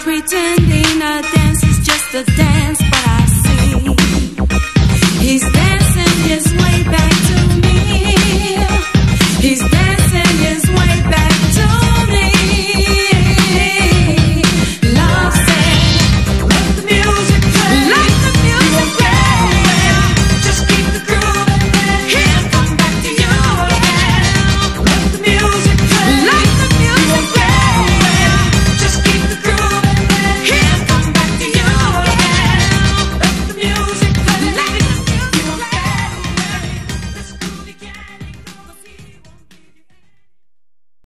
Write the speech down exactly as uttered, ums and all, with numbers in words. Pretending a dance is just a dance.